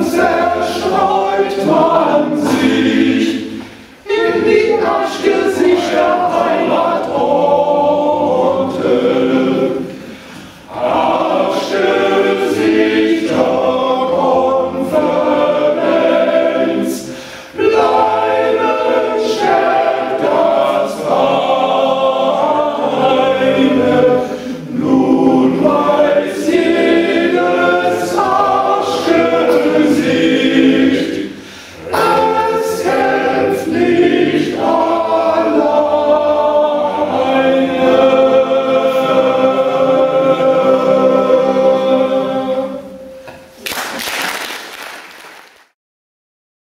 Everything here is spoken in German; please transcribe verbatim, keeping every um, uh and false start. Zerstreut man sich in die Aschgesichter.